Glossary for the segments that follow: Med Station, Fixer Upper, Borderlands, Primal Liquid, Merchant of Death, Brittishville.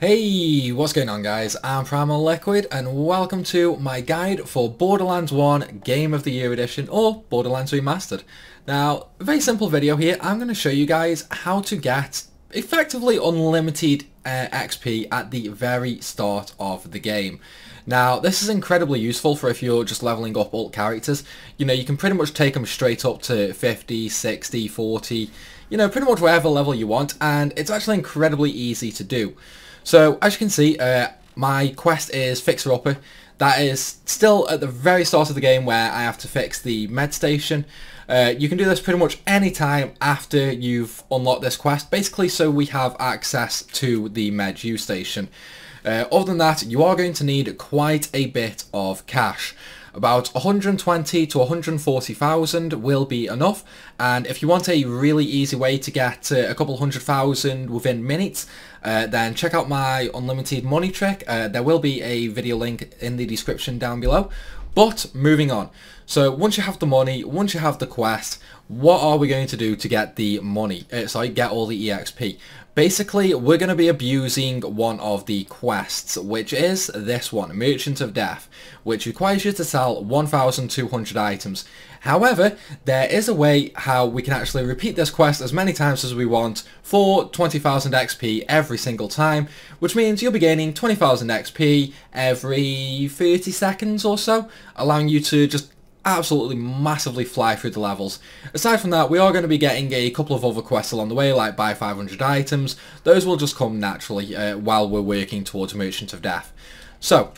Hey, what's going on guys? I'm Primal Liquid and welcome to my guide for Borderlands 1 Game of the Year Edition or Borderlands Remastered. Now, very simple video here. I'm going to show you guys how to get effectively unlimited XP at the very start of the game. Now, this is incredibly useful for if you're just leveling up alt characters. You know, you can pretty much take them straight up to 50, 60, 40, you know, pretty much whatever level you want, and it's actually incredibly easy to do. So, as you can see, my quest is Fixer Upper. That is still at the very start of the game where I have to fix the Med Station. You can do this pretty much any time after you've unlocked this quest, basically so we have access to the Med Station. Other than that, you are going to need quite a bit of cash. About 120 to 140,000 will be enough, and if you want a really easy way to get a couple 100,000 within minutes, then check out my unlimited money trick. There will be a video link in the description down below. But moving on, so once you have the money, once you have the quest, what are we going to do to get the money? Get all the EXP. Basically, we're going to be abusing one of the quests, which is this one, Merchant of Death, which requires you to sell 1,200 items. However, there is a way how we can actually repeat this quest as many times as we want for 20,000 XP every single time, which means you'll be gaining 20,000 XP every 30 seconds or so, allowing you to just absolutely massively fly through the levels. Aside from that, we are going to be getting a couple of other quests along the way, like buy 500 items. Those will just come naturally while we're working towards Merchant of Death. So,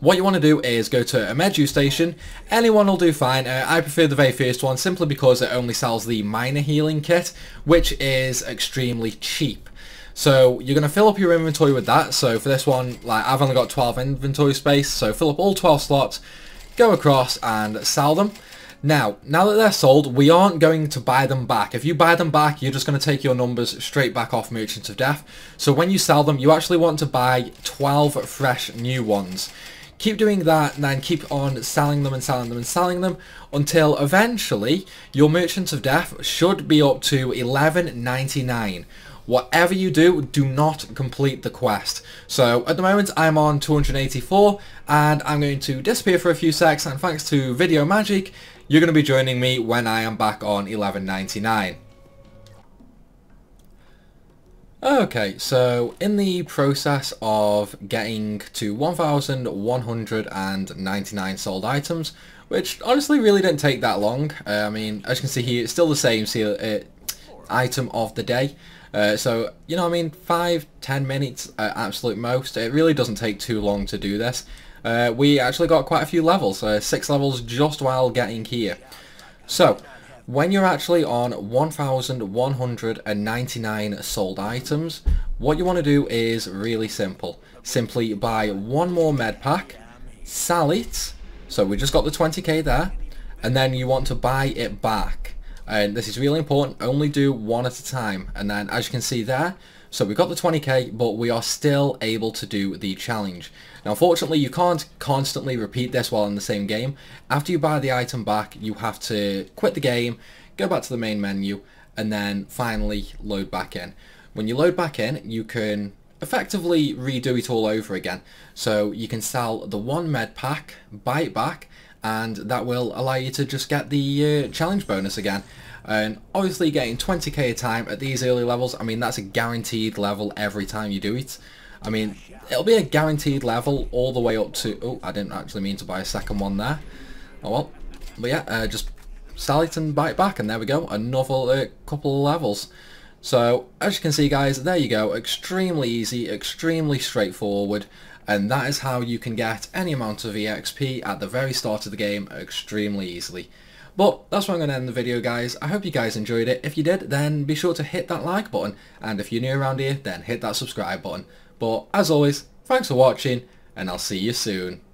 what you want to do is go to a Med Station. Anyone will do fine. I prefer the very first one simply because it only sells the minor healing kit, which is extremely cheap. So you're going to fill up your inventory with that. So for this one, like, I've only got 12 inventory space, so fill up all 12 slots, go across and sell them. Now that they're sold, we aren't going to buy them back. If you buy them back, you're just going to take your numbers straight back off Merchants of Death. So when you sell them, you actually want to buy 12 fresh new ones. Keep doing that and then keep on selling them and selling them and selling them until eventually your Merchants of Death should be up to 11.99. Whatever you do, do not complete the quest. So at the moment I'm on 284 and I'm going to disappear for a few secs, and thanks to video magic, you're going to be joining me when I am back on 11.99. Okay, so in the process of getting to 1,199 sold items, which honestly really didn't take that long. I mean, as you can see here, it's still the same item of the day. So, you know, I mean, 5-10 minutes at absolute most. It really doesn't take too long to do this. We actually got quite a few levels, 6 levels just while getting here. So, when you're actually on 1,199 sold items, what you want to do is really simple. Simply buy one more med pack, sell it, so we just got the 20k there, and then you want to buy it back. And this is really important, only do one at a time. And then as you can see there, so we got the 20k, but we are still able to do the challenge. Now, unfortunately, you can't constantly repeat this while in the same game. After you buy the item back, you have to quit the game, go back to the main menu, and then finally load back in. When you load back in, you can effectively redo it all over again. So you can sell the one med pack, buy it back, and that will allow you to just get the challenge bonus again. And obviously getting 20k a time at these early levels, I mean, that's a guaranteed level every time you do it. I mean, it'll be a guaranteed level all the way up to... Oh, I didn't actually mean to buy a second one there. Oh well. But yeah, just sell it and buy it back, and there we go, another couple of levels. So, as you can see guys, there you go, extremely easy, extremely straightforward, and that is how you can get any amount of EXP at the very start of the game extremely easily. But that's where I'm going to end the video guys. I hope you guys enjoyed it. If you did, then be sure to hit that like button, and if you're new around here, then hit that subscribe button. But as always, thanks for watching, and I'll see you soon.